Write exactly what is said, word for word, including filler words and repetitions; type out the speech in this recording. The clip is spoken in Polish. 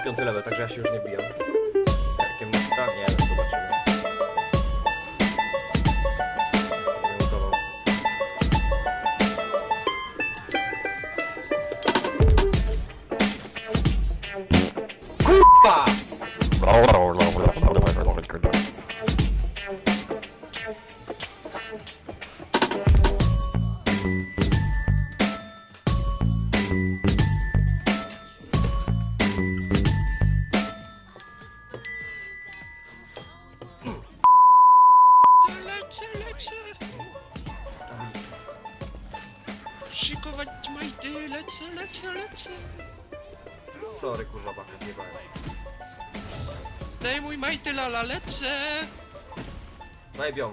ma piąty level, także ja się już nie bijam. Jakie mocno? Nie, no zobaczymy. Kurwa! Szykować majty, lecę, lecę, lecę! Sorry, kurwa, babka, nie bałem. Zdejmuj majty, lala, lecę! Najbią.